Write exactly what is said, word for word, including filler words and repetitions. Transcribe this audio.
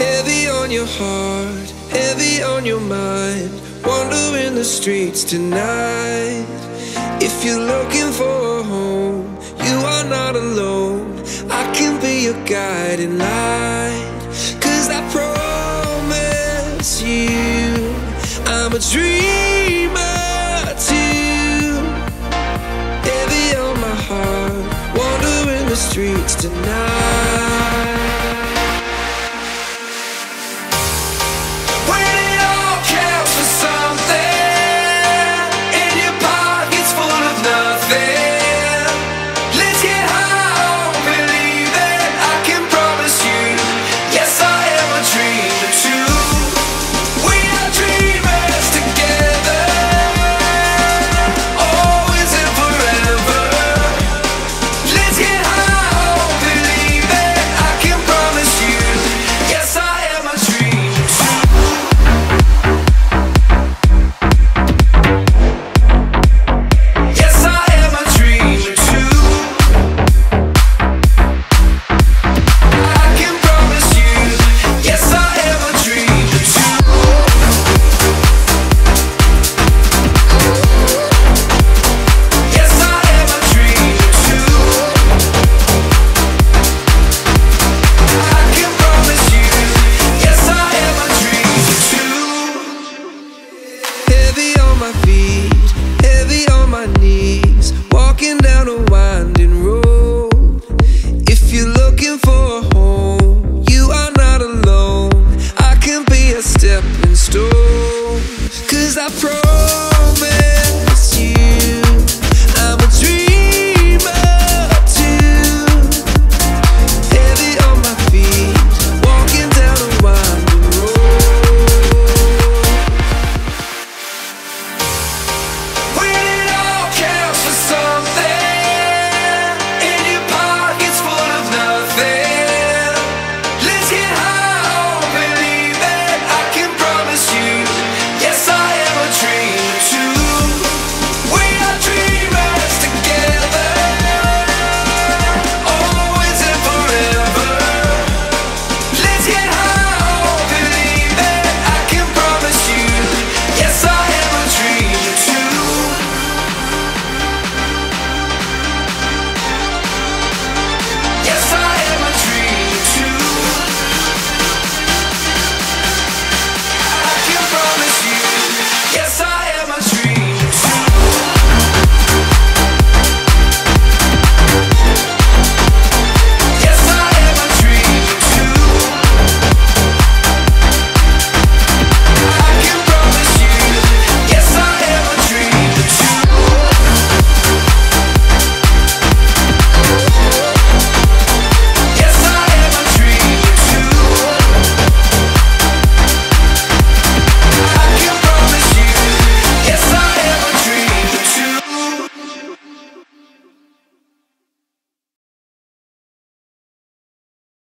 Heavy on your heart, heavy on your mind, wandering the streets tonight. If you're looking for a home, you are not alone. I can be your guiding light, 'cause I promise you I'm a dreamer too. Heavy on my heart, wandering the streets tonight.